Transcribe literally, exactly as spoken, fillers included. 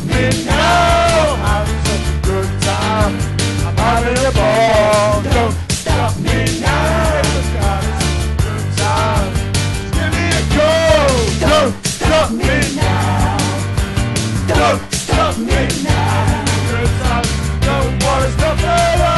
stop me now. I'm having such a good time, I'm having a ball. Don't stop me now. I'm having such a good time, just give me a call. Don't stop me now. Don't stop me now. Good time, don't worry, stop me now.